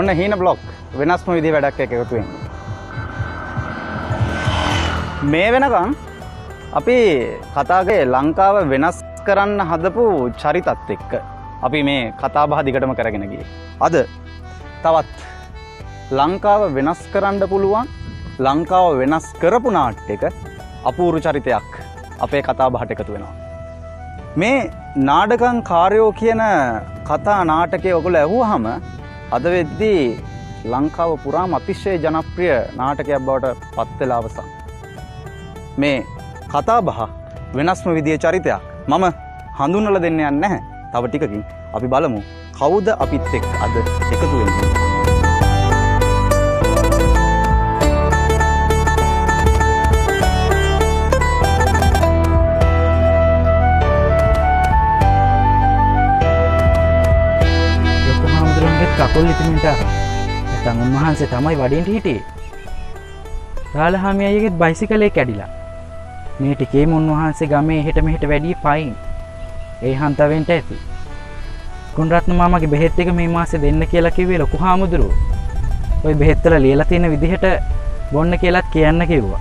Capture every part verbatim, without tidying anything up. ඔන්න හීන බ්ලොක් වෙනස්ම විදිහ වැඩක් එක්ක එකතු වෙන්නේ. මේ වෙනකම් අපි කතාවේ ලංකාව වෙනස් කරන්න හදපු චරිතත් එක්ක අපි මේ කතාබහ දිගටම කරගෙන ගියේ. අද තවත් ලංකාව වෙනස් කරන්න පුළුවන් ලංකාව වෙනස් කරපු නාට්‍යයක අපූර්ව චරිතයක් අපේ කතාබහට එකතු වෙනවා. මේ නාඩගම් කාර්යෝ කියන කතා නාටකයේ ඔයගොල්ලෝ ඇහුවාම අද වෙද්දී ලංකාව පුරාම අතිශය ජනප්‍රිය නාටකයක් බවට පත් වෙලා අවසන්. මේ කතාබහ වෙනස්ම විදිහේ චරිතයක් මම හඳුන්වලා දෙන්න යන්නේ නැහැ. තව ටිකකින් අපි බලමු කවුද අපිත් එක්ක අද එකතු වෙන්නේ. කකුල් ඉදිමින්ට නැත්නම් උන්වහන්සේ තමයි වඩින්න හිටියේ. රාලහාමියගේ බයිසිකලේ කැඩිලා. මේ ටිකේම උන්වහන්සේ ගමේ එහෙට මෙහෙට වැඩි පයින්. ඒ හන්තවෙන්ට ඇති. කුණරත්න මාමගේ බෙහෙත් එක මේ මාසේ දෙන්න කියලා කිව්වේ ලොකු හාමුදුරුවෝ. ওই බෙහෙත් වල ලියලා තියෙන විදිහට බොන්න කියලාත් කියන්න කිව්වා.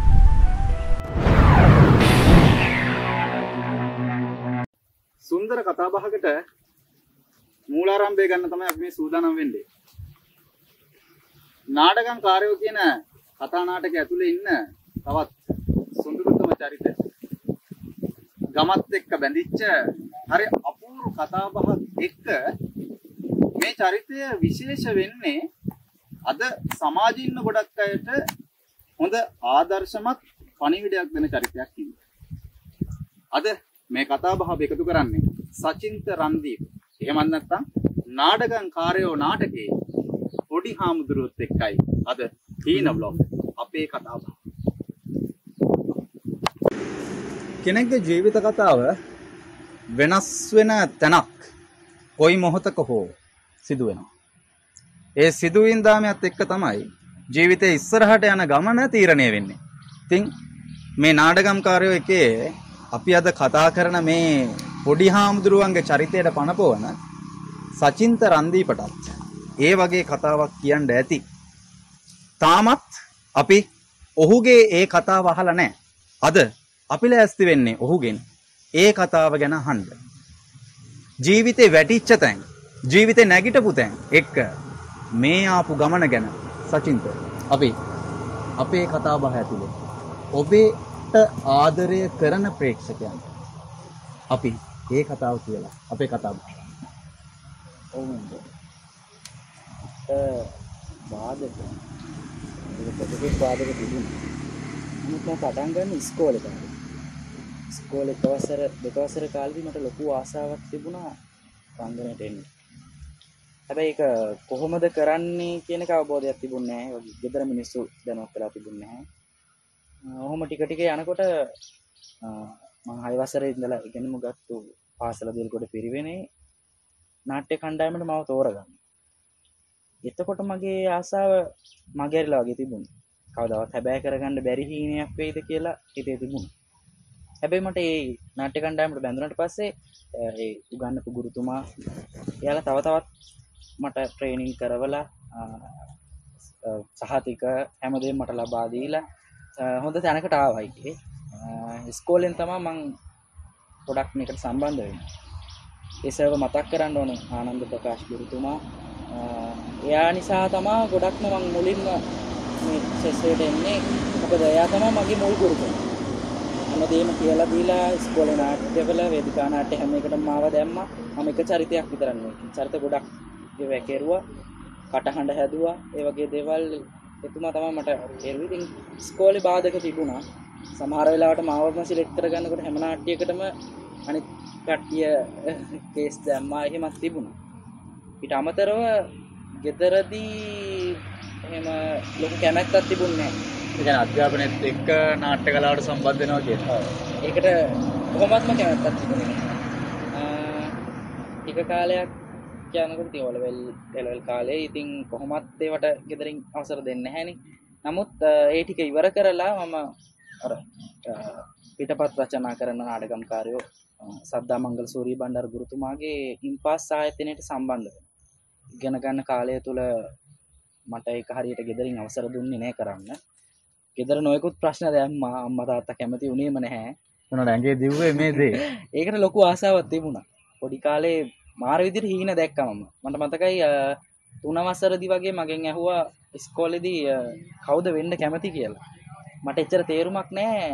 සුන්දර කතාබහකට මූලාරම්භය ගන්න තමයි අපි මේ සූදානම් වෙන්නේ. නාඩගම් කාර්යෝ කියන කතා නාටකයේ ඇතුලේ ඉන්න තවත් සුන්දරතම චරිත ගමත් එක්ක බැඳිච්ච හරි අපූර්ව කතාබහක් එක්ක මේ චරිතය විශේෂ වෙන්නේ අද සමාජයේ ඉන්න ගොඩක් අයට හොඳ ආදර්ශමත් පණිවිඩයක් දෙන චරිතයක් කියන්නේ. අද මේ කතාබහ අපි එකතු කරන්නේ සචින්ත රන්දීප එහෙම නැත්නම් නාඩගම් කාර්යෝ නාටකයේ පොඩි හාමුදුරුවොත් එක්කයි අද හීන බ්ලොග් අපේ කතාව. කෙනෙක්ගේ ජීවිත කතාව වෙනස් වෙන තැනක් කොයි මොහොතක හෝ සිදු වෙනවා. ඒ සිදුවීම් දාමයත් එක්ක තමයි ජීවිතේ ඉස්සරහට යන ගමන තීරණය වෙන්නේ. ඉතින් මේ නාඩගම් කාර්යෝ එකේ අපි අද කතා කරන මේ පොඩි හාමුදුරුවන්ගේ චරිතයට පනපවන සචින්ත රන්දීපටත් ඒ වගේ කතාවක් කියන්න ඇති. තාමත් අපි ඔහුගේ ඒ කතාව අහලා නැහැ. අද අපි ලෑස්ති වෙන්නේ ඔහුගෙන් ඒ කතාව ගැන අහන්න. ජීවිතේ වැටිච්ච තැන්, ජීවිතේ නැගිටපු තැන් එක්ක මේ ආපු ගමන ගැන සචින්ත අපි අපේ කතාබහ ඇතුලේ ඔබට ආදරය කරන ප්‍රේක්ෂකයන් අපි ඒ කතාව කියලා අපේ කතාව. ඔව් නේද? ඒ බාදක. ඒක පොඩි බාදක තිබුණා. මම පටන් ගන්න ඉස්කෝලේ තමයි. ඉස්කෝලේ තවසර දෙවසර කාලෙදි මට ලොකු ආසාවක් තිබුණා රංගනයට එන්න. හැබැයි ඒක කොහොමද කරන්නේ කියන එක අවබෝධයක් තිබුණේ නැහැ. වගේ ගෙදර මිනිස්සු දැනුවත් වෙලා තිබුණේ නැහැ. ඔහොම ටික ටික යනකොට මම හය වසරේ ඉඳලා ඉගෙනම ගත්ත පාසල දෙල්ගොඩ පිරිවෙනේ නාට්‍ය කණ්ඩායමට මම තෝරගන්න. එතකොට මගේ ආසාව මගහැරිලා වගේ තිබුණා. කවදාවත් හැබෑ කරගන්න බැරි හිණයක් වෙයිද කියලා හිතේ තිබුණා. හැබැයි මට මේ නාට්‍ය කණ්ඩායමට බැඳුනට පස්සේ ඒ උගන්නපු ගුරුතුමා එයාලා තව තවත් මට ට්‍රේනින් කරවලා සහතික හැමදේම මට ලබා දීලා හොඳ තැනකට ආවා ඉතින්. ඉස්කෝලෙන් තමයි මම ගොඩක් මේකට සම්බන්ධ වෙන්නේ. ඒ සර්ව මතක් කරන්න ඕනේ ආනන්ද ප්‍රකාශ් ගුරුතුමා. එයා නිසා තමයි ගොඩක්ම මම මුලින්ම මේ සෙසේට එන්නේ. මොකද එයා තමයි මගේ මුල් ගුරුතුමා. හැමදේම කියලා දීලා ඉස්කෝලේ නාට්‍යවල වේදිකා නාට්‍ය හැම එකටම මාව දැම්මා. මම එක චරිතයක් විතරක් නෙවෙයි. චරිත ගොඩක් ඒවා කෙරුවා. කටහඬ හැදුවා. ඒ වගේ දේවල් එතුමා තමයි මට කෙරුවේ. ඉතින් ඉස්කෝලේ බාධක තිබුණා. සමහර වෙලාවට මාවම සිලෙක්ට් කරගන්නකොට හැම නාට්‍යයකටම අනිත් කට්ටිය කේස් දැම්මා එහෙමත් තිබුණා. ඊට අමතරව ගෙදරදී එහෙම ලොකු කැමැත්තක් තිබුණේ නැහැ. ඒ කියන්නේ අධ්‍යාපනයේත් එක්ක නාට්‍ය කලාවට සම්බන්ධ වෙනවා කියලා. ඒකට කොහොමත්ම කැමැත්තක් තිබුණේ නැහැ. ටික කාලයක් යනකොට ඉතින් ඔලෙවල් එලෙවල් කාලේ ඉතින් කොහොමත් ඒවට ගෙදරින් අවසර දෙන්නේ නැහනේ. නමුත් ඒ ටික ඉවර කරලා මම අර පිටපත් රචනා කරන නාඩගම් කාර්යෝ සද්දා මංගල සූරි බණ්ඩාර ගුරුතුමාගේ ඉම්පාස් ආයතනයට සම්බන්ධ වෙනවා. ඉගෙන ගන්න කාලය තුල මට ඒක හරියට ගෙදරින් අවසර දුන්නේ නැහැ කරන්න. ගෙදර නොයෙකුත් ප්‍රශ්න දැම්මා අම්මා තාත්තා කැමති වුණේම නැහැ. මොනවා රැඟේ දිව්වේ මේ දේ. ඒකට ලොකු ආසාවක් තිබුණා. පොඩි කාලේ මාර විදිහට හීන දැක්කම මට මතකයි තුන වසරදී වගේ මගෙන් ඇහුවා ඉස්කෝලේදී කවුද වෙන්න කැමති කියලා. මට එච්චර තේරුමක් නැහැ.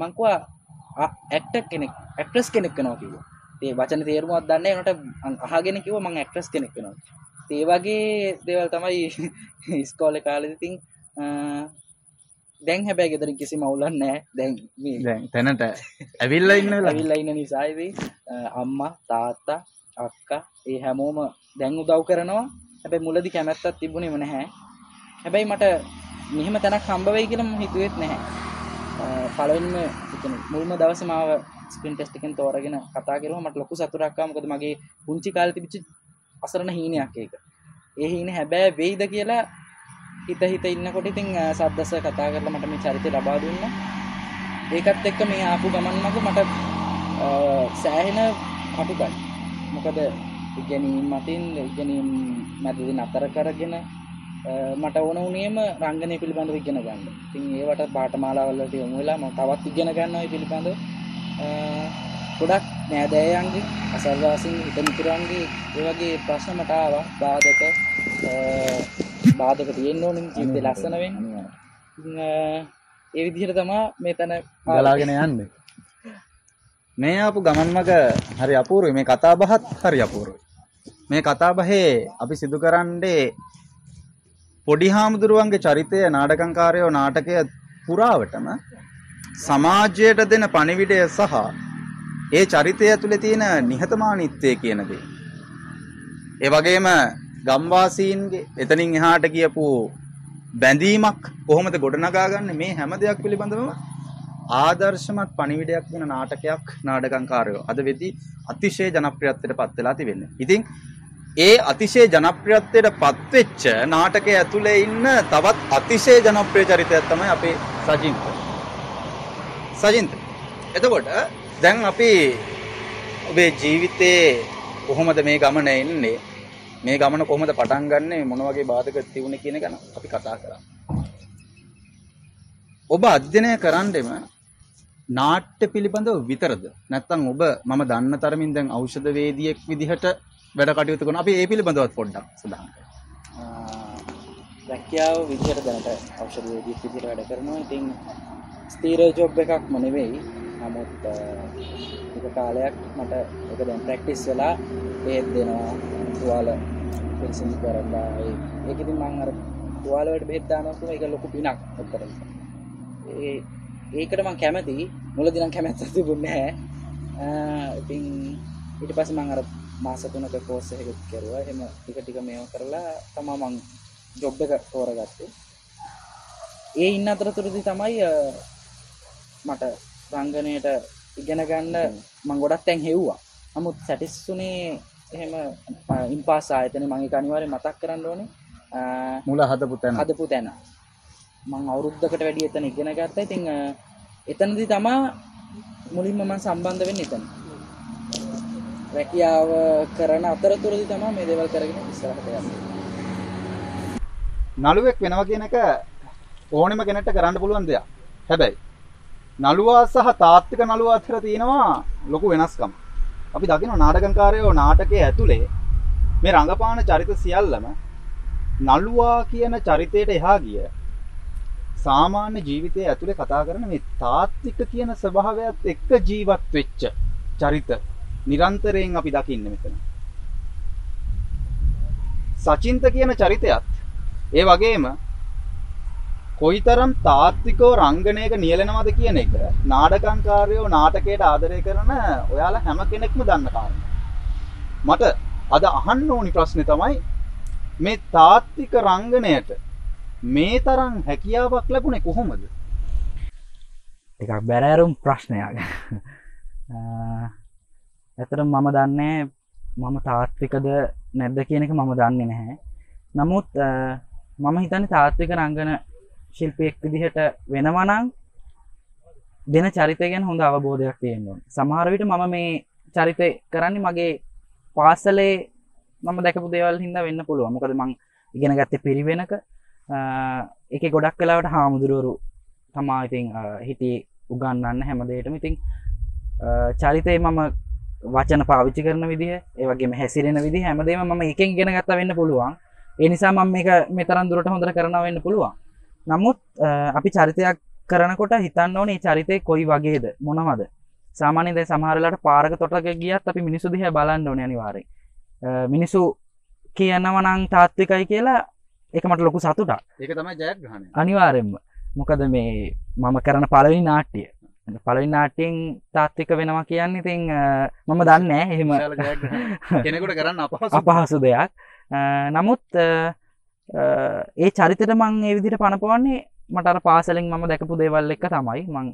මං කිව්වා ඇක්ටර් කෙනෙක්, ඇක්ට්‍රස් කෙනෙක් වෙනවා කියලා. ඒ වචනේ තේරුමක් දන්නේ නැහැ. උනට අහගෙන කිව්වා මං ඇක්ට්‍රස් කෙනෙක් වෙනවා. ඒ වගේ දේවල් තමයි ඉස්කෝලේ කාලේදී තින් දැන් හැබැයි ගෙදරින් කිසිම අවුලක් නැහැ. දැන් මේ දැන් තැනට ඇවිල්ලා ඉන්න වෙලාව. ඇවිල්ලා ඉන්න නිසා ඉතින් අම්මා, තාත්තා, අක්කා ඒ හැමෝම දැන් උදව් කරනවා. හැබැයි මුලදී කැමැත්තක් තිබුණේම නැහැ. හැබැයි මට මෙහෙම තැනක් හම්බ වෙයි කියලා මම හිතුවෙත් නැහැ. පළවෙනිම يعني මුල්ම දවසේ මාව ස්ක්‍රීන් ටෙස්ට් එකෙන් තෝරගෙන කතා කරුවා. මට ලොකු සතුටක් ආවා. මොකද මගේ පුංචි කාලේ තිබිච්ච අසරණ හීනයක් ඒක. ඒ හීන හැබැයි වෙයිද කියලා හිත හිත ඉන්නකොට ඉතින් සද්දස කතා කරලා මට මේ චරිතය ලබා දුන්නා. ඒකත් එක්ක මේ ආපු ගමන් මග මට සෑහෙන අඩුයි. මොකද ඉගෙනීම් මතින් ඉගෙනීම් මැදදී නතර කරගෙන මට ඕන වුණේම රංගනය පිළිබඳව ඉගෙන ගන්න. ඉතින් ඒවට පාඨමාලා වලට යොමු වෙලා මම තවත් ඉගෙන ගන්නවා ඒ පිළිබඳව. ගොඩක් නෑදෑයන්ගේ අසල්වාසීන් හිත මිතුරන්ගේ ඒ වගේ ප්‍රශ්න මට ආවා. බාධක බාධක තියෙන්න ඕනේ ජීවිතේ ලස්සන වෙන්න. ඒ විදිහට තමයි මෙතන ගලාගෙන යන්නේ. මේ ආපු ගමන් මග හරි අපූර්වයි. මේ කතා බහත් හරි අපූර්වයි. මේ කතා බහේ අපි සිදු කරන්නේ පොඩි හාමුදුරුවන්ගේ චරිතය නාඩගම්කාරයෝ නාටකය පුරාවටම සමාජයට දෙන පණිවිඩය සහ ඒ චරිතය ඇතුලේ තියෙන නිහතමානීත්වය කියන දේ. ඒ වගේම ගම්වාසීන්ගේ එතනින් එහාට කියපු බැඳීමක් කොහොමද ගොඩනගාගන්නේ මේ හැම දෙයක් පිළිබඳවම ආදර්ශමත් පණිවිඩයක් වෙන නාටකයක් නාඩගම්කාරයෝ අද වෙදී අතිශය ජනප්‍රියත්වයට පත් වෙලා තිබෙන්නේ. ඉතින් ඒ අතිශය ජනප්‍රියත්වයට පත් වෙච්ච නාටකයේ ඇතුලේ ඉන්න තවත් අතිශය ජනප්‍රිය චරිතයක් තමයි අපේ සජින්ත. සජින්ත. එතකොට දැන් අපි ඔබේ ජීවිතේ කොහොමද මේ ගමන එන්නේ, මේ ගමන කොහොමද පටන් ගන්නෙ, මොන වගේ බාධක තිබුණේ කියන එක අපි කතා කරා. ඔබ අධ්‍යයනය කරන්නෙම නාට්‍ය පිළිබඳව විතරද, නැත්නම් ඔබ මම දන්න තරමින් දැන් ඖෂධ වේදියෙක් විදිහට වැඩ කටයුතු කරන අපි ඒ පිළිබඳවත් පොඩ්ඩක් සඳහන් කරමු. රැකියාව විදිහට දැනට ඖෂධ වේදියෙක් විදිහට වැඩ කරනවා. ඉතින් ස්ථීර ජොබ් එකක්ම නෙවෙයි. නමුත් එක කාලයක් මට ඒක දැන් ප්‍රැක්ටිස් වෙලා ඒත් දෙනවා තුවාල පිළිසින් කරලා ඒක ඉතින් මම අර තුවාල වලට බෙහෙත් දානවා කියන එක ලොකු පිනක් ඔක්කොම. ඒ ඒකට මම කැමතියි. මුලදී නම් කැමැත්තක් තිබුණේ නැහැ. ඉතින් ඊට පස්සේ මම අර මාස තුනක කෝස් එකක් කරුවා. එහෙම ටික ටික මේව කරලා තමයි මම ජොබ් එක තෝරගත්තේ. ඒ ඉන්න අතරතුරදී තමයි මට රංගනයට ඉගෙන ගන්න මම ගොඩක් තැන් හෙව්වා. නමුත් සැටිස්ුනේ එහෙම ඉම්පාස් ආයතනේ මම ඒක අනිවාර්යෙන් මතක් කරන්න ඕනේ. මුල හදපු තැන. හදපු තැන. මම අවුරුද්දකට වැඩි එතන ඉගෙන ගත්තා. ඉතින් එතනදී තමයි මුලින්ම මම සම්බන්ධ වෙන්නේ එතන. රැකියාව කරන අතරතුරදී තමයි මේ දේවල් කරගෙන ඉස්සරහට යන්නේ. නළුවෙක් වෙනවා කියන එක ඕනෙම කෙනෙක්ට කරන්න පුළුවන් දෙයක්. හැබැයි නළුවා සහ තාත්තික නළුවා අතර තියෙනවා ලොකු වෙනස්කම. අපි දකිනවා නාඩගම්කාරයෝ නාටකයේ ඇතුලේ මේ රංගපාන චරිත සියල්ලම නළුවා කියන චරිතයට එහා ගිය සාමාන්‍ය ජීවිතයේ ඇතුලේ කතා කරන මේ තාත්තික කියන ස්වභාවයත් එක්ක ජීවත් වෙච්ච චරිත නිරන්තරයෙන් අපි දකින්නේ මෙතන. සචින්ත කියන චරිතයත් ඒ වගේම කොයිතරම් තාත්විකව රංගනයක නියැලෙනවද කියන එක නාඩගම්කාරයෝ නාටකයට ආදරය කරන ඔයාලා හැම කෙනෙක්ම දන්න කාරණා. මට අද අහන්න ඕනි ප්‍රශ්නේ තමයි මේ තාත්වික රංගනයට මේ තරම් හැකියාවක් ලැබුණේ කොහොමද? එකක් බැරෑරුම් ප්‍රශ්නයක්. අහතරම මම දන්නේ මම තාත්විකද නැද්ද කියන එක මම දන්නේ නැහැ. නමුත් මම හිතන්නේ තාත්වික රංගන ශිල්පියෙක් විදිහට වෙනවා නම් දෙන චරිතය ගැන හොඳ අවබෝධයක් තියෙන්න ඕනේ. සමහර විට මම මේ චරිතය කරන්නේ මගේ පාසලේ මම දැකපු දේවල් හින්දා වෙන්න පුළුවන්. මොකද මම ඉගෙන ගත්තේ පිරිවෙනක ඒකේ ගොඩක් වෙලාවට හාමුදුරුවරු තමයි ඉතින් හිතේ උගන්වන්න හැමදේටම ඉතින් චරිතේ මම වචන පාවිච්චි කරන විදිහ ඒ වගේම හැසිරෙන විදිහ හැමදේම මම එකෙන් ඉගෙන ගත්තා වෙන්න පුළුවන්. ඒ නිසා මම මේක මේ තරම් දුරට හොඳට කරනවා වෙන්න පුළුවන්. නමුත් අපි චරිතයක් කරනකොට හිතන්න ඕනේ මේ චරිතේ කොයි වගේද මොනවද සාමාන්‍යයෙන් දැන් සමහර වෙලාවට පාරක තොටක ගියත් අපි මිනිස්සු දිහා බලන්න ඕනේ අනිවාර්යෙන් මිනිස්සු කියනවා නම් තාත්විකයි කියලා ඒක මට ලොකු සතුටක් ඒක තමයි ජයග්‍රහණය අනිවාර්යෙන්ම මොකද මේ මම කරන පළවෙනි නාට්‍යය පළවෙනි නාට්‍යයෙන් තාත්වික වෙනවා කියන්නේ ඉතින් මම දන්නේ නැහැ එහෙම කෙනෙකුට කරන්න අපහසු අපහසු දෙයක් නමුත් ඒ චරිතෙට මම මේ විදිහට පනපවන්නේ මට අර පාසලෙන් මම දැකපු දේවල් එක තමයි මම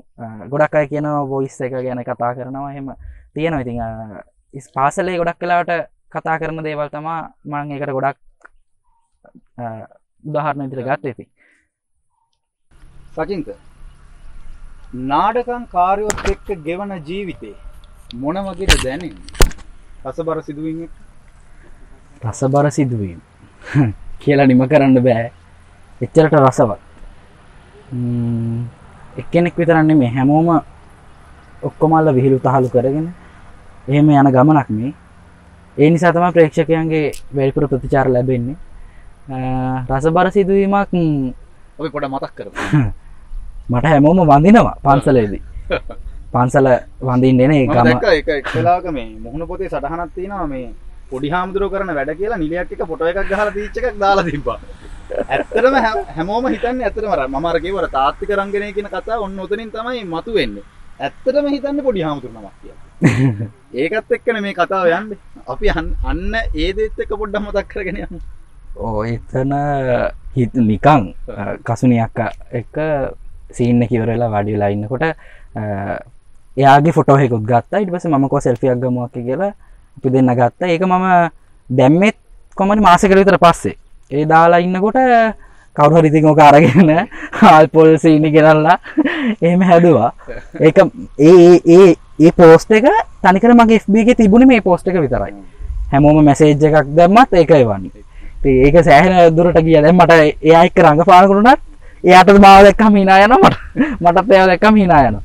ගොඩක් අය කියනවා වොයිස් එක ගැන කතා කරනවා එහෙම තියෙනවා ඉතින් ඉස් පාසලේ ගොඩක් වෙලාවට කතා කරන දේවල් තමයි මම ඒකට ගොඩක් උදාහරණ විදිහට ගත්තේ ඉතින් සචින්ත නාඩගම් කාර්යොත් එක්ක ගෙවන ජීවිතේ මොන වගේද දැනෙන්නේ රසබර සිදුවීම් එක්ක රසබර සිදුවීම් කියලා නිම කරන්න බෑ එච්චරට රසවත් එක්කෙනෙක් විතරක් නෙමෙයි හැමෝම ඔක්කොම අල්ල විහිළු තහළු කරගෙන එහෙම යන ගමනක් මේ ඒ නිසා තමයි ප්‍රේක්ෂකයන්ගේ වැඩිපුර ප්‍රතිචාර ලැබෙන්නේ රසබර සිදුවීමක් අපි පොඩ්ඩක් මතක් කරමු මට හැමෝම වඳිනවා පන්සලේදී පන්සල වඳින්න එන ඒ ගම මම දැක්ක ඒක එක්ලාවක මේ මොහුන පොතේ සටහනක් තියෙනවා මේ පොඩි හාමුදුරුවෝ කරන වැඩ කියලා නිලියක් එක ෆොටෝ එකක් ගහලා ටීච් එකක් දාලා තිබ්බා ඇත්තටම හැමෝම හිතන්නේ ඇත්තටම අර මම අර කියවර තාත්තික රංගනය කියන කතාව ඔන්න උතනින් තමයි මතුවෙන්නේ. ඇත්තටම හිතන්නේ පොඩි හාමුදුරුවෝ නමක් කියලා. ඒකත් එක්කනේ මේ කතාව යන්නේ. අපි අන්න ඒ දෙයත් එක්ක පොඩ්ඩක් මතක් කරගෙන යමු. ඕ එතන හිත නිකන් කසුණියක් එක සීන් එක ඉවර වෙලා වාඩි වෙලා ඉන්නකොට එයාගේ ෆොටෝ එකකුත් ගත්තා. ඊට පස්සේ මම කෝ සෙල්ෆියක් ගමුවා කියලා අපි දෙන්න ගත්තා. ඒක මම දැම්මෙත් කොහමද මාසෙකට විතර පස්සේ. ඒ දාලා ඉන්නකොට කවුරු හරි ඉතින් ඔක අරගෙන ආල්පොල් සීනි ගෙනල්ලා එහෙම හැදුවා. ඒක ඒ ඒ ඒ පෝස්ට් එක තනිකර මගේ F B එකේ තිබුණේ මේ පෝස්ට් එක විතරයි. හැමෝම මැසේජ් එකක් දැම්මත් ඒකයි වන්නේ. ඉතින් ඒක සෑහෙන දුරට ගියා. දැන් මට එයා එක්ක රංගපාන කරුණාත් එයාටත් මාව දැක්කම hina යනවා මට. මටත් එයාව දැක්කම hina යනවා.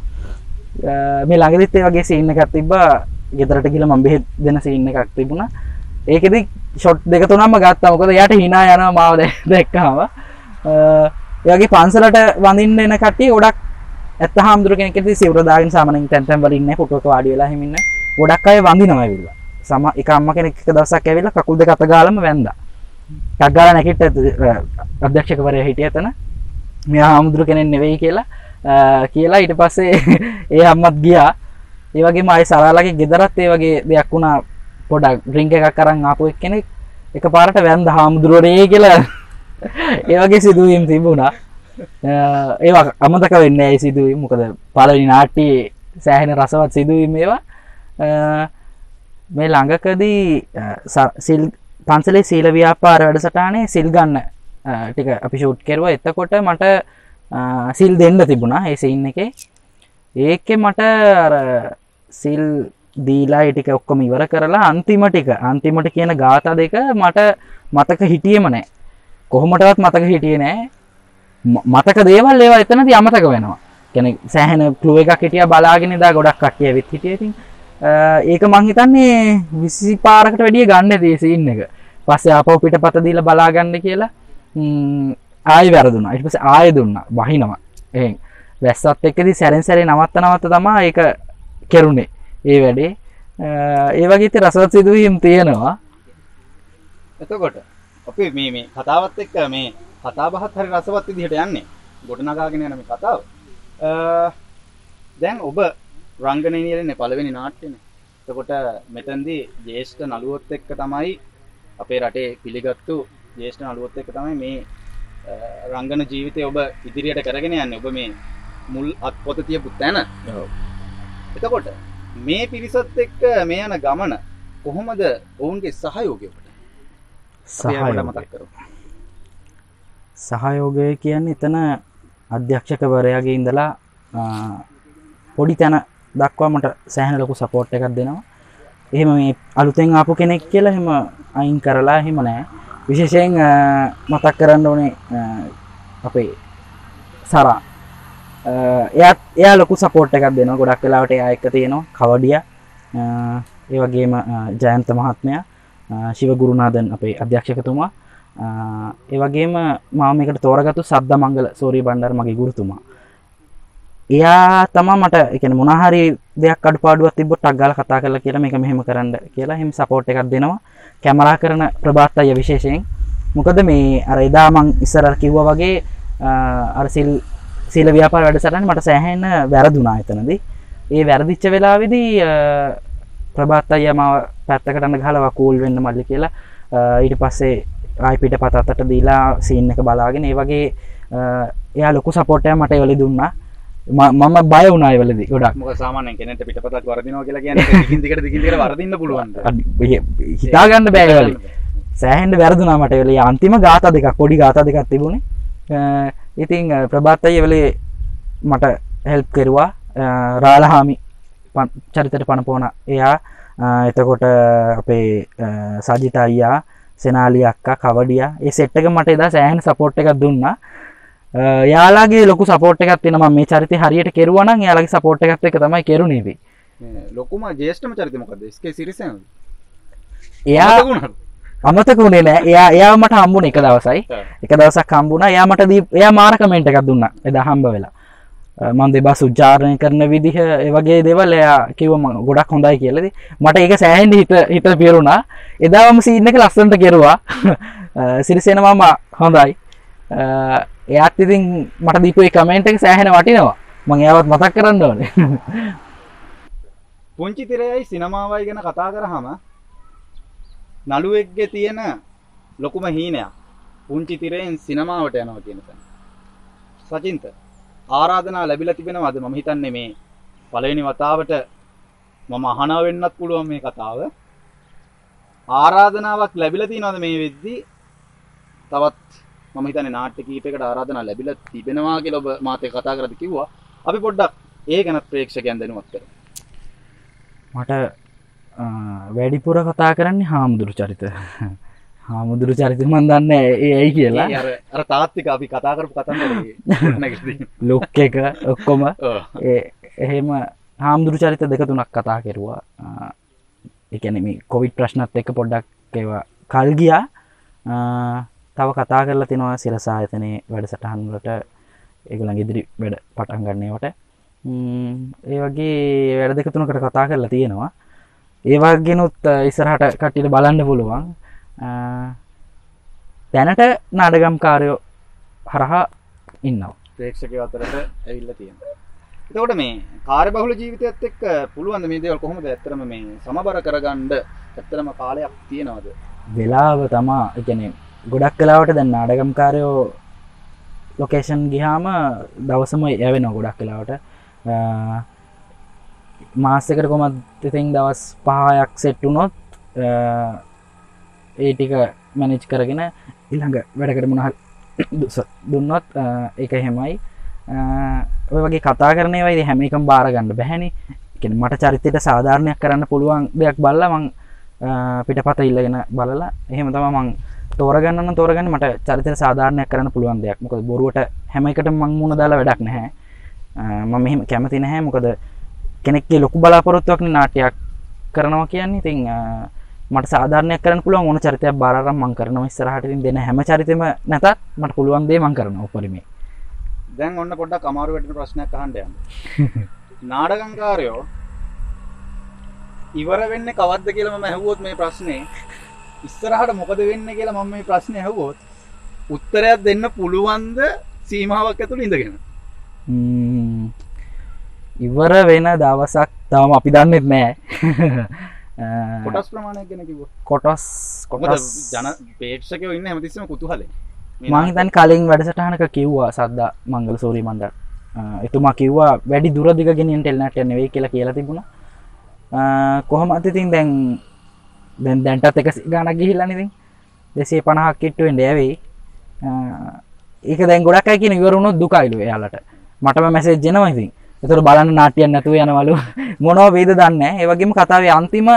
මේ ළඟදිත් ඒ වගේ සීන් එකක් තිබ්බා. ගෙදරට ගිහලා මම බෙහෙත් දෙන සීන් එකක් තිබුණා. ඒකෙදි ෂොට් දෙක තුනක්ම ගත්තා. මොකද යාට hina යනවා මාව දැක්කම. එයාගේ පන්සලට වඳින්න එන කට්ටිය ගොඩක් ඇත්ත හාමුදුරු කෙනෙක් ඉතින් සිවුර දාගෙන සාමාන්‍යයෙන් තැන් තැන් වල ඉන්නේ ෆොටෝ එක වාඩි වෙලා හිමින්න. ගොඩක් අය වඳිනවා ඇවිල්ලා. සම එක අම්මා කෙනෙක් එක දවසක් ඇවිල්ලා කකුල් දෙක අත ගාලම වැන්දා. ටක් ගාලා නැගිට අධ්‍යක්ෂකවරයා හිටිය එතන. මෙයා හාමුදුරු කෙනෙක් නෙවෙයි කියලා කියලා ඊට පස්සේ ඒ අම්මත් ගියා. ඒ වගේම ආයේ සරාලාගේ ගෙදරත් ඒ වගේ දෙයක් වුණා. පොඩක් ඩ්‍රින්ක් එකක් අරන් ආපු එක්කෙනෙක් එකපාරට වැන්ද හාමුදුරුවනේ කියලා ඒ වගේ සිදුවීම් තිබුණා. ඒවා අමතක වෙන්නේ නැහැ සිදුවීම්. මොකද පළවෙනි නාට්‍යයේ සෑහෙන රසවත් සිදුවීම් ඒවා. මේ ළඟකදී සිල් පන්සලේ සීල ව්‍යාපාර වැඩසටහනේ සිල් ගන්න ටික අපි ෂූට් කරුවා. එතකොට මට සිල් දෙන්න තිබුණා මේ සීන් එකේ. ඒකේ මට අර සිල් දීලා ඒ ටික ඔක්කොම ඉවර කරලා අන්තිම ටික අන්තිමට කියන ગાතා දෙක මට මතක හිටියේම නැහැ. කොහොමඩවත් මතක හිටියේ නැහැ. මතක දේවල් ඒවා එතනදී අමතක වෙනවා. කියන්නේ සෑහෙන ක්ලූ එකක් හිටියා බලාගෙන ඉඳා ගොඩක් කට්ටිය වෙත් හිටියේ. ඉතින් ඒක මං හිතන්නේ විසි පාරකට වැඩිය ගන්න දේ සීන් එක. පස්සේ ආපහු පිටපත දීලා බලාගන්න කියලා ආයෙ වැරදුනා. ඊට පස්සේ ආයෙ දුන්නා. වහිනවා. එහෙන් වැස්සත් එක්කදී සැරෙන් සැරේ නවත්ත නවත්ත තමයි ඒක කෙරුණේ. ඒ වැඩේ ඒ වගේ ඉතින් රසවත් සිදුවීම් තියෙනවා. එතකොට අපි මේ මේ කතාවත් එක්ක මේ කතාබහත් හරි රසවත් විදිහට යන්නේ. ගොඩනගාගෙන යන මේ කතාව. දැන් ඔබ රංගනයේ නියලනේ පළවෙනි නාට්‍යනේ. එතකොට මෙතනදී ජේෂ්ඨ නළුවොත් එක්ක තමයි අපේ රටේ පිළිගත්තු ජේෂ්ඨ නළුවොත් එක්ක තමයි මේ රංගන ජීවිතේ ඔබ ඉදිරියට කරගෙන යන්නේ. ඔබ මේ මුල් අත්පොත තියපු තැන. ඔව්. එතකොට මේ පිරිසත් එක්ක මේ යන ගමන කොහොමද ඔවුන්ගේ සහයෝගය ඔබට? සහයෝගය මතක් කරගන්න. සහයෝගය කියන්නේ එතන අධ්‍යක්ෂකවරයාගේ ඉඳලා පොඩි තැන දක්වා මට සෑහෙන ලොකු සපෝට් එකක් දෙනවා. එහෙම මේ අලුතෙන් ආපු කෙනෙක් කියලා එහෙම අයින් කරලා එහෙම නෑ. bisa saya nggak mata keran dong nih apa Sara ya ya laku support ya kabeh no godak laut ya ikatnya no khawadia iwa game Jayanta Mahatmya Shiva Gurunadan apa adhyaksha ketuma iwa game mau mereka tuh tuh sabda manggala sorry bandar magi guru tuma ya tama mata ikan munahari dia kadupaduwa tibu tagal kata kala kira mereka mehema karanda kira him support ya kabeh no kamera karena prabata ya vishesheng mukada me araida mang isarar kiwa wage ara sil sila vyapara wedasarana mata sahena waraduna etanadi e waradichcha welawedi prabata ya ma pattakata anna galawa cool wenna malli kiyala ඊට පස්සේ ආයි පිට පතත්තට දීලා scene එක බලාගෙන ඒ වගේ එයා ලොකු සපෝට් එකක් මට ඒවලේ දුන්නා මම බය වුණා ඒවලේදී ගොඩක් මොකද සාමාන්‍යයෙන් කෙනෙක්ට පිටපතක් වරදිනවා කියලා කියන්නේ දිගින් දිගට දිගින් දිගට වරදින්න පුළුවන් හිතා ගන්න බෑ ඒවලේ සෑහෙන්න වැරදුනා මට ඒවලේ අන්තිම ગાතා දෙකක් පොඩි ગાතා දෙකක් තිබුණේ ඉතින් ප්‍රභාත් අයියා ඒවලේ මට හෙල්ප් කරුවා රාලහාමි චරිතයට පනපෝන එයා එතකොට අපේ සජිත අයියා සෙනාලි අක්කා කවඩියා මේ සෙට් එක මට එදා සෑහෙන සපෝට් එකක් දුන්නා එයාලගේ ලොකු සපෝට් එකක් තියෙනවා මම මේ චරිතේ හරියට කෙරුවා නම් එයාලගේ සපෝට් එකත් එක්ක තමයි කෙරුණේ මේ ලොකුම ජේෂ්ඨම චරිතය මොකද්ද එස් කේ සීරීස් එක එයා අමතක වුණේ නෑ එයා එයාව මට හම්බුනේ එක දවසයි එක දවසක් හම්බුණා එයා මට දී එයා මාර කමෙන්ට් එකක් දුන්නා එදා හම්බ වෙලා මම දෙබස් උච්චාරණය කරන විදිහ ඒ වගේ දේවල් එයා කිව්වා මම ගොඩක් හොඳයි කියලා මට ඒක සෑහෙන්න හිත හිත පිරුණා එදාම සීන් එක ලස්සනට කෙරුවා සිරිසේන මාමා හොඳයි එයාත් ඉතින් මට දීපු ඒ කමෙන්ට් එක සෑහෙන වටිනවා මම එයාවත් මතක් කරන්න ඕනේ පුංචි තිරයයි සිනමාවයි ගැන කතා කරාම නළුවෙක්ගේ තියෙන ලොකුම හීනයක් පුංචි තිරයෙන් සිනමාවට යනවා කියන එක. සචින්ත ආරාධනා ලැබිලා තිබෙනවද මම හිතන්නේ මේ පළවෙනි වතාවට මම අහනවා වෙන්නත් පුළුවන් මේ කතාව. ආරාධනාවක් ලැබිලා තියනවද මේ වෙද්දි තවත් මම හිතන්නේ නාට්‍ය කීපයකට ආරාධනා ලැබිලා තිබෙනවා කියලා ඔබ මාත් එක්ක කතා කරද්දි කිව්වා. අපි පොඩ්ඩක් ඒ ගැන ප්‍රේක්ෂකයන් දැනුවත් කරමු. මට වැඩි පුර කතා කරන්නේ හාමුදුරු චරිත. හාමුදුරු චරිත මන් දන්නේ ඒයි කියලා. අර අර තාත්තික අපි කතා කරපු කතන්දරේ ලොක් එක ඔක්කොම ඒ එහෙම හාමුදුරු චරිත දෙක තුනක් කතා කරුවා. ඒ කියන්නේ මේ කොවිඩ් ප්‍රශ්නත් එක්ක පොඩ්ඩක් ඒවා කල් ගියා. තව කතා කරලා තිනවා සිරස ආයතනයේ වැඩසටහන් වලට ඒගොල්ලන්ගේ ඉදිරි වැඩ පටන් ගන්න ඒවට. ඒ වගේ වැඩ දෙක තුනකට කතා කරලා තියෙනවා. ඒ වගේනොත් ඉස්සරහට කට්ටියට බලන්න පුළුවන් දැනට නාඩගම්කාරයෝ හරහා ඉන්නවා ප්‍රේක්ෂකයෝ අතරට ඇවිල්ලා තියෙනවා. එතකොට මේ කාර්යබහුල ජීවිතයත් එක්ක පුළුවන් මේ දේවල් කොහොමද ඇත්තටම මේ සමබර කරගන්න ඇත්තටම කාලයක් තියනවාද? වෙලාව තමයි. ඒ කියන්නේ ගොඩක් වෙලාවට දැන් නාඩගම්කාරයෝ ලොකේෂන් ගියාම දවසම යවෙනවා ගොඩක් වෙලාවට මාසෙකට කොහොමද ඉතින් දවස් පහක් සෙට් වුණොත් ඒ ටික මැනේජ් කරගෙන ඊළඟ වැඩකට මොනවා දුන්නොත් ඒක එහෙමයි ඔය වගේ කතා කරන ඒවා ඉතින් හැම එකම බාර ගන්න බැහැනේ. ඒ කියන්නේ මට චරිතයට සාධාරණයක් කරන්න පුළුවන් දෙයක් බලලා මං පිටපත ඉල්ලගෙන බලලා එහෙම තමයි මං තෝරගන්න නම් තෝරගන්නේ මට චරිතයට සාධාරණයක් කරන්න පුළුවන් දෙයක්. මොකද බොරුවට හැම එකටම මං මුණ දාලා වැඩක් නැහැ. මම මෙහෙම කැමති නැහැ. මොකද කෙනෙක්ගේ ලොකු බලාපොරොත්තුවක් නාට්‍යයක් කරනවා කියන්නේ ඉතින් මට සාධාරණයක් කරන්න පුළුවන් ඕන චරිතයක් බාර අරන් මම කරනවා ඉස්සරහට ඉතින් දෙන හැම චරිතෙම නැතත් මට පුළුවන් දේ මම කරනවා උපරිමේ. දැන් ඔන්න පොඩ්ඩක් අමාරු වෙටන ප්‍රශ්නයක් අහන්න යන්න. නාඩගම්කාරයෝ ඉවර වෙන්නේ කවද්ද කියලා මම අහුවොත් මේ ප්‍රශ්නේ ඉස්සරහට මොකද වෙන්නේ කියලා මම මේ ප්‍රශ්නේ අහුවොත් උත්තරයක් දෙන්න පුළුවන්ද සීමාවක් ඇතුළේ ඉඳගෙන? ම්ම් ඉවර වෙන දවසක් තාම අපි දන්නෙත් නෑ. කොටස් ප්‍රමාණයක් ගැන කිව්වා. කොටස් කොටස් ජන ප්‍රේක්ෂකයෝ ඉන්නේ හැමතිස්සෙම කුතුහලෙන්. මම හිතන්නේ කලින් වැඩසටහනක කිව්වා සද්දා මංගල සූරි මණ්ඩල. එතුමා කිව්වා වැඩි දුර දිග ගෙනියන්න ටෙලිනාට්‍ය නෙවෙයි කියලා කියලා තිබුණා. කොහොමද ඉතින් දැන් දැන් දැන්ටත් එකසිය ගාණක් ගිහිල්ලානේ ඉතින්. දෙසිය පණහක් කිට්ටු වෙන්න යැවි. ඒක දැන් ගොඩක් අය කියන ඉවර වුණොත් දුකයිලු එයාලට. මටම මැසේජ් එනවා ඉතින්. ඒතර බලන්න නාට්‍යයක් නැතුව යනවලු මොනවා වේද දන්නේ නැහැ. ඒ වගේම කතාවේ අන්තිම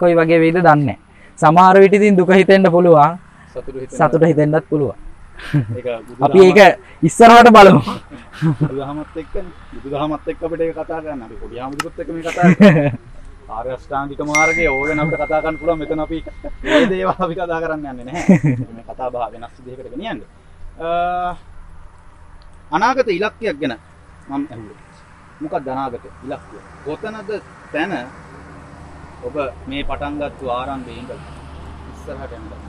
කොයි වගේ වේද දන්නේ නැහැ. සමහර විට ඉතින් දුක හිතෙන්න පුළුවන්. සතුට හිතෙන්නත් පුළුවන්. ඒක අපි ඒක ඉස්සරහට බලමු. බුදුදහමත් එක්කනේ. බුදුදහමත් එක්ක අපිට ඒක කතා කරන්න. අපි පොඩි ආමුදුරුත් එක්ක මේ කතා කරන්නේ. ආර්ය අෂ්ටාංගික මාර්ගයේ ඕගෙන අපිට කතා කරන්න පුළුවන්. මෙතන අපි මේ දේවල් අපි කතා කරන්න යන්නේ නැහැ. මේ කතා බහ වෙනස් විදිහකට ගෙනියන්නේ. අනාගත ඉලක්කයක් ගැන මම අහුවේ. මොකක්ද අනාගත ඉලක්කය? කොතනද තැන ඔබ මේ පටන් ගත්ත ආරම්භයේ ඉඳලා ඉස්සරහට යනවා?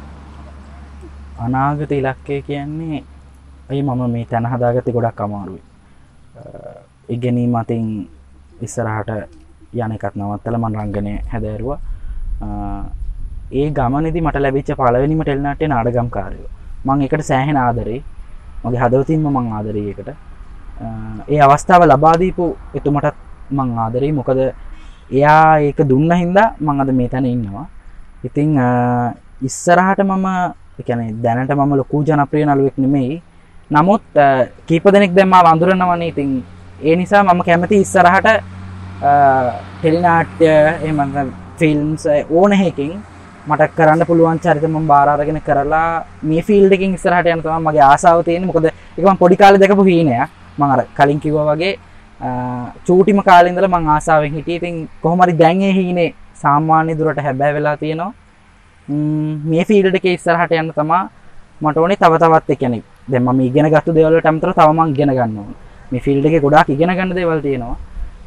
අනාගත ඉලක්කය කියන්නේ අය මම මේ තැන හදාගත්තේ ගොඩක් අමාරුයි. ඒ ගැනීම අතින් ඉස්සරහට යන එකක් නවත්තලා මම රංගනය හැදෑරුවා. ඒ ගමනේදී මට ලැබිච්ච පළවෙනිම ටෙලි නාට්‍ය නාඩගම්කාරයෝ. මම ඒකට සෑහෙන ආදරේ. මගේ හදවතින්ම මම ආදරේ ඒකට. ඒ අවස්ථාව ලබා දීපු එතුමටත් මම ආදරේ. මොකද එයා ඒක දුන්නා හින්දා මම අද මේ තැන ඉන්නවා. ඉතින් ඉස්සරහට මම ඒ කියන්නේ දැනට මම ලොකු ජනප්‍රිය නළුවෙක් නෙමෙයි. නමුත් කීප දෙනෙක් දැන් මාව අඳුරනවානේ. ඉතින් ඒ නිසා මම කැමති ඉස්සරහට ටෙලි නාට්‍ය එහෙම නැත්නම් ෆිල්ම්ස් ඕන එකකින් මට කරන්න පුළුවන් චරිත මම බාර අරගෙන කරලා මේ ෆීල්ඩ් එකකින් ඉස්සරහට යන තමයි මගේ ආසාව තියෙන්නේ. මොකද ඒක මම පොඩි කාලේ දැකපු හීනයක්. මම අර කලින් කිව්වා වගේ චූටිම කාලේ ඉඳලා මම ආසාවෙන් හිටියේ. ඉතින් කොහොම හරි දැන් ඒ හීනේ සාමාන්‍ය දුරට හැබෑ වෙලා තියෙනවා. මේ ෆීල්ඩ් එකේ ඉස්සරහට යන්න තමයි මට ඕනේ තව තවත්. ඒ කියන්නේ දැන් මම ඉගෙන ගත්ත දේවල් වලට අමතරව තව මම ඉගෙන ගන්න ඕනේ. මේ ෆීල්ඩ් එකේ ගොඩාක් ඉගෙන ගන්න දේවල් තියෙනවා.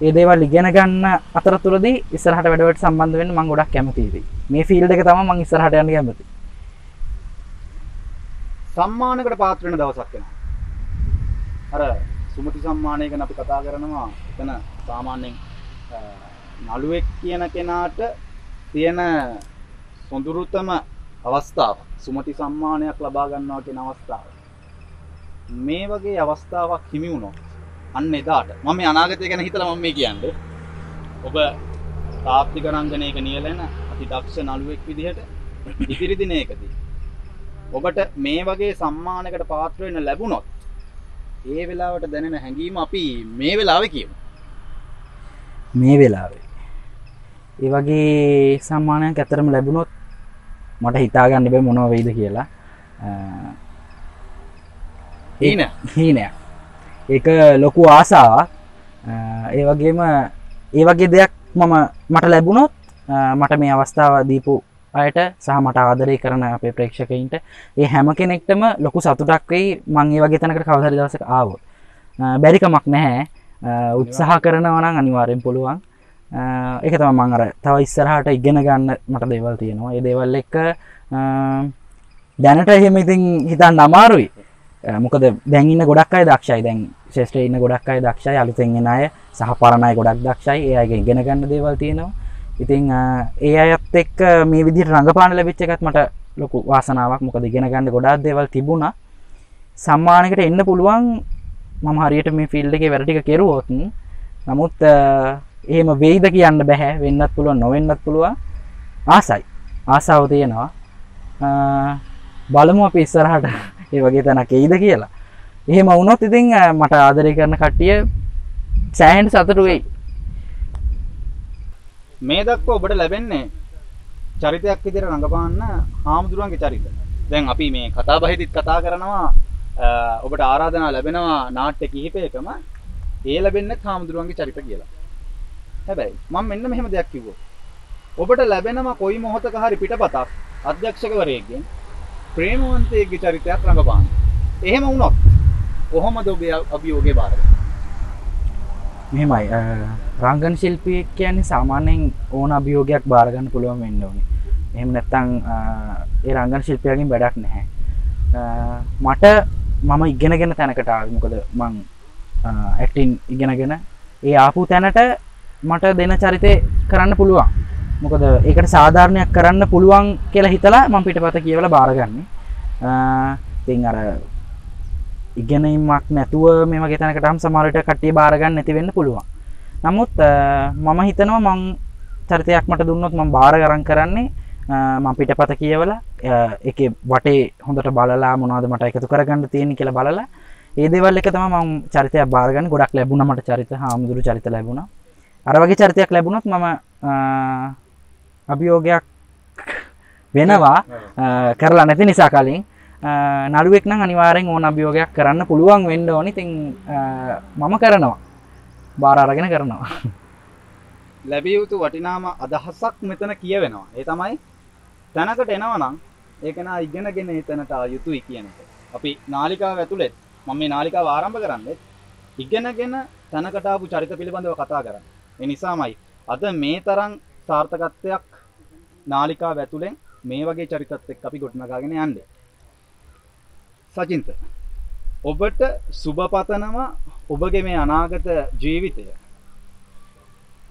ඒ දේවල් ඉගෙන ගන්න අතරතුරදී ඉස්සරහට වැඩවලට සම්බන්ධ වෙන්න මම ගොඩක් කැමතියි. මේ ෆීල්ඩ් එක තමයි මම ඉස්සරහට යන්න කැමති. සම්මානයකට පාත්‍ර වෙන දවසක් එනවා. අර සුමති සම්මානය ගැන අපි කතා කරනවා. එතන සාමාන්‍යයෙන් නළුවෙක් කියන කෙනාට තියෙන සොඳුරුතම අවස්ථාව සුමති සම්මානයක් ලබා ගන්නවා කියන අවස්ථාව. මේ වගේ අවස්ථාවක් හිමි වුණොත් අන්න එදාට මම මේ අනාගතය ගැන හිතලා මම මේ කියන්නේ ඔබ තාප්තික රංගනයක නියැලෙන අතිදක්ෂ නළුවෙක් විදිහට ඉදිරි දිනයකදී ඔබට මේ වගේ සම්මානයකට පාත්‍ර වෙන්න ලැබුණොත් ඒ වෙලාවට දැනෙන හැඟීම අපි මේ වෙලාවේ කියමු. මේ වෙලාවේ ඒ වගේ සම්මානයක් ඇත්තටම ලැබුණොත් මට හිතා ගන්න බෑ මොනවා වෙයිද කියලා. හීන හීනයක්. ඒක ලොකු ආසාවක්. ඒ වගේම ඒ වගේ දෙයක් මම මට ලැබුණොත් මට මේ අවස්ථාව දීපු අයට සහ මට ආදරය කරන අපේ ප්‍රේක්ෂකයින්ට ඒ හැම කෙනෙක්ටම ලොකු සතුටක් වෙයි. මම ඒ වගේ තැනකට කවදා හරි දවසක ආවොත්. බැරි කමක් නැහැ. උත්සාහ කරනවා නම් අනිවාර්යෙන් පුළුවන්. ඒක තමයි මම අර තව ඉස්සරහට ඉගෙන ගන්න මට දේවල් තියෙනවා. ඒ දේවල් එක දැනට එහෙම ඉතින් හිතන්න අමාරුයි. මොකද දැන් ඉන්න ගොඩක් අය දක්ෂයි. දැන් ශේෂ්ඨයේ ඉන්න ගොඩක් අය දක්ෂයි. අලුතෙන් එන අය සහ පරණ අය ගොඩක් දක්ෂයි. ඒ අයගෙන් ඉගෙන ගන්න දේවල් තියෙනවා. ඉතින් ඒ අයත් එක්ක මේ විදිහට රඟපාන ලැබිච්ච එකත් මට ලොකු වාසනාවක්. මොකද ඉගෙන ගන්න ගොඩාක් දේවල් තිබුණා. සම්මානයකට එන්න පුළුවන් මම හරියට මේ ෆීල්ඩ් එකේ වැඩ ටික කෙරුවොත්. නමුත් එහෙම වෙයිද කියන්න බෑ. වෙන්නත් පුළුවන් නොවෙන්නත් පුළුවන්. ආසයි. ආසාව තියෙනවා. බලමු අපි ඉස්සරහට මේ වගේ තැනක් එයිද කියලා. එහෙම වුණොත් ඉතින් මට ආදරය කරන කට්ටිය සෑහෙන සතුටු වෙයි. මේ දක්වා ඔබට ලැබෙන්නේ චරිතයක් විදිහට රඟපාන්න හාමුදුරුවන්ගේ චරිත. දැන් අපි මේ කතාබහෙදිත් කතා කරනවා ඔබට ආරාධනා ලැබෙනවා නාට්‍ය කිහිපයකම ඒ ලැබෙන්නේ හාමුදුරුවන්ගේ චරිත කියලා. හැබැයි මම මෙන්න මෙහෙම දෙයක් කිව්වොත් ඔබට ලැබෙනම කොයි මොහොතක හරි පිටපතක් අධ්‍යක්ෂකවරයෙක්ගෙන් ප්‍රේමවන්තයෙක්ගේ චරිතයක් රඟපාන්න. එහෙම වුණොත් කොහොමද ඔබ අභියෝගේ බාර ගන්නේ? මෙහෙමයි රංගන ශිල්පියෙක් කියන්නේ සාමාන්‍යයෙන් ඕන අභියෝගයක් බාර ගන්න පුළුවන් වෙන්න ඕනේ. එහෙම නැත්නම් ඒ රංගන ශිල්පියාගෙන් වැඩක් නැහැ. මට මම ඉගෙනගෙන තැනකට ආවේ. මොකද මං ඇක්ටින් ඉගෙනගෙන ඒ ආපු තැනට මට දෙන චරිතේ කරන්න පුළුවන්. මොකද ඒකට සාධාරණයක් කරන්න පුළුවන් කියලා හිතලා මම පිටපත කියවලා බාරගන්නේ. ඉතින් අර ඉගෙනීමක් නැතුව මේ වගේ තැනකටම සමහර විට කට්ටිය බාරගන්න නැති වෙන්න පුළුවන්. නමුත් මම හිතනවා මං චරිතයක් මට දුන්නොත් මම බාර ගන්න කරන්නේ මම පිටපත කියවලා ඒකේ වටේ හොඳට බලලා මොනවද මට එකතු කරගන්න තියෙන්නේ කියලා බලලා ඒ දේවල් එක තමයි මම චරිතයක් බාරගන්නේ. ගොඩක් ලැබුණා මට චරිත. හාමුදුරු චරිත ලැබුණා. අර වගේ චරිතයක් ලැබුණොත් මම අභියෝගයක් වෙනවා කරලා නැති නිසා කලින් නළුවෙක් නම් අනිවාර්යෙන් ඕන අභියෝගයක් කරන්න පුළුවන් වෙන්න ඕනේ. ඉතින් මම කරනවා. බාර අරගෙන කරනවා. ලැබිය යුතු වටිනාම අදහසක් මෙතන කියවෙනවා. ඒ තමයි තැනකට එනවා නම් ඒක නා ඉගෙනගෙන එතනට ආ යුතුයි කියන එක. අපි නාලිකාව ඇතුළේ මම මේ නාලිකාව ආරම්භ කරන්නේ ඉගෙනගෙන තැනකට ආපු චරිත පිළිබඳව කතා කරන්නේ. ඒ නිසාමයි අද මේ තරම් සාර්ථකත්වයක් නාලිකාව ඇතුළෙන් මේ වගේ චරිතත් එක්ක අපි ගොඩනගාගෙන යන්නේ. සචින්ත, ඔබට සුබපතනම ඔබගේ මේ අනාගත ජීවිතය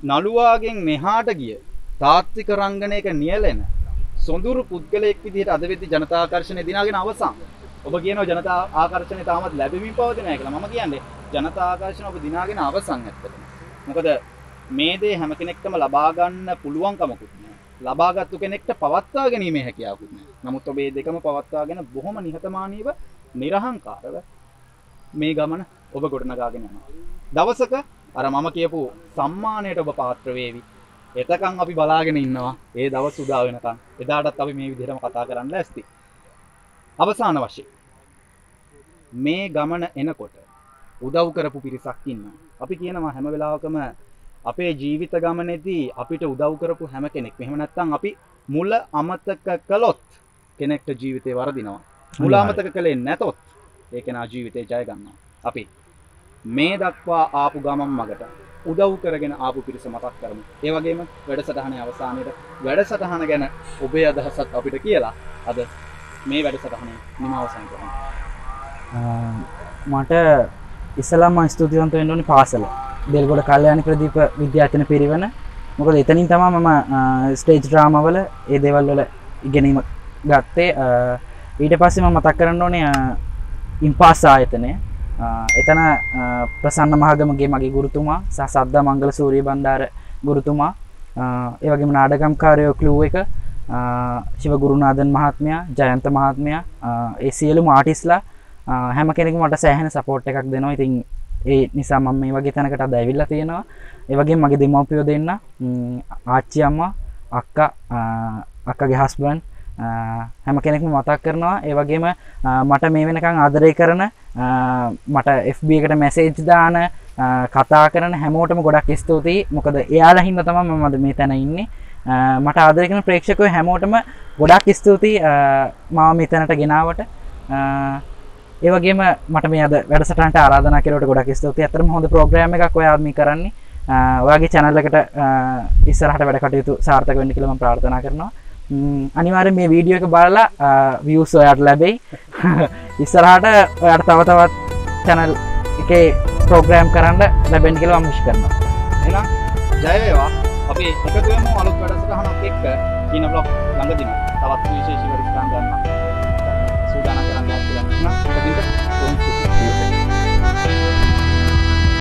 නළුවාගෙන් මෙහාට ගිය තාත්වික රංගනයක නියැලෙන සොඳුරු පුද්ගලයෙක් විදිහට අද වෙද්දී ජනතා ආකර්ෂණය දිනාගෙන අවසන්. ඔබ කියනවා ජනතා ආකර්ෂණය තාමත් ලැබෙමින් පවතින නැහැ කියලා. මම කියන්නේ ජනතා ආකර්ෂණ ඔබ දිනාගෙන අවසන් ඇත්තටම. මොකද මේ දේ හැම කෙනෙක්ටම ලබා ගන්න පුළුවන්කමකුත් නැහැ. ලබාගත්තු කෙනෙක්ට පවත්වා ගැනීමේ හැකියාවකුත් නැහැ. නමුත් ඔබ මේ දෙකම පවත්වාගෙන බොහොම නිහතමානීව නිර්හංකාරව මේ ගමන ඔබ ගොඩනගාගෙන යනවා. දවසක අර මම කියපු සම්මානයට ඔබ පාත්‍ර වේවි. එතකන් අපි බලාගෙන ඉන්නවා. ඒ දවස් උදා වෙනකන්. එදාටත් අපි මේ විදිහටම කතා කරන්න ලෑස්ති. අවසාන වශයෙන් මේ ගමන එනකොට උදව් කරපු පිරිසක් ඉන්නවා. අපි කියනවා හැම වෙලාවකම අපේ ජීවිත ගමනේදී අපිට උදව් කරපු හැම කෙනෙක්. එහෙම නැත්නම් අපි මුල අමතක කළොත් කෙනෙක්ට ජීවිතේ වරදිනවා. මුල අමතක කළේ නැතොත් ඒක නා ජීවිතේ ජය ගන්නවා. අපි මේ දක්වා ආපු ගමන් මගට උදව් කරගෙන ආපු පිරිස මතක් කරමු. ඒ වගේම වැඩසටහනේ අවසානයේදී වැඩසටහන ගැන ඔබේ අදහසත් අපිට කියලා අද මේ වැඩසටහනේ මම අවසන් කරනවා. මට ඉස්ලාම ස්තුතිවන්ත වෙන්න ඕනේ පාසල. බෙල්ගොඩ කල්යාණ ප්‍රදීප විද්‍යායතන පිරිවෙන. මොකද එතනින් තමයි මම ස්ටේජ් ඩ්‍රාමා වල ඒ දේවල් වල ඉගෙනීම ගත්තේ. ඊට පස්සේ මම මතක් කරන්න ඕනේ ඉම්පාස් ආයතනය. එතන ප්‍රසන්න මහගමගේ මගේ ගුරුතුමා සහ සද්දා මංගල සූර්ය බණ්ඩාර ගුරුතුමා, ඒ වගේම නාඩගම්කාරයෝ ක්ලූ එක, ශිව ගුරුනාදන් මහත්මයා, ජයන්ත මහත්මයා, ඒ සියලුම ආටිස්ලා හැම කෙනෙක්ම මට සෑහෙන සපෝට් එකක් දෙනවා. ඉතින් ඒ නිසා මම මේ වගේ තැනකට අද ඇවිල්ලා තියෙනවා. ඒ වගේම මගේ දෙමව්පියෝ දෙන්න, ආච්චි අම්මා, අක්කා, අක්කාගේ හස්බන්ඩ් හැම කෙනෙක්ම මතක් කරනවා. ඒ වගේම මට මේ වෙනකන් ආදරය කරන, මට එෆ් බී එකට මැසේජ් දාන, කතා කරන හැමෝටම ගොඩක් ස්තුතියි. මොකද එයාලා හින්දා තමයි මම අද මේ තැන ඉන්නේ. මට ආදරය කරන ප්‍රේක්ෂකයෝ හැමෝටම ගොඩක් ස්තුතියි මාව මේ තැනට ගෙනාවට. ඒ වගේම මට මේ අද වැඩසටහනට ආරාධනා කළේට ගොඩක් ස්තුතියි. අතරම හොඳ ප්‍රෝග්‍රෑම් එකක් ඔයා මේ කරන්නේ. ඔයාගේ channel එකට ඉස්සරහට වැඩ කටයුතු සාර්ථක වෙන්න කියලා මම ප්‍රාර්ථනා කරනවා. අනිවාර්යෙන් මේ වීඩියෝ එක බලලා views ඔයාට ලැබෙයි. ඉස්සරහට ඔයාට තව තවත් channel එකේ ප්‍රෝග්‍රෑම් කරන්න ලැබෙන්න කියලා මම wish කරනවා. එහෙනම් ජය වේවා. අපි එකතු වෙමු අලුත් වැඩසටහනක් එක්ක. කියන blog ළඟදීම තවත් විශේෂ වැඩසටහන් ගන්න. සූදානම් කරන්න. Gracias.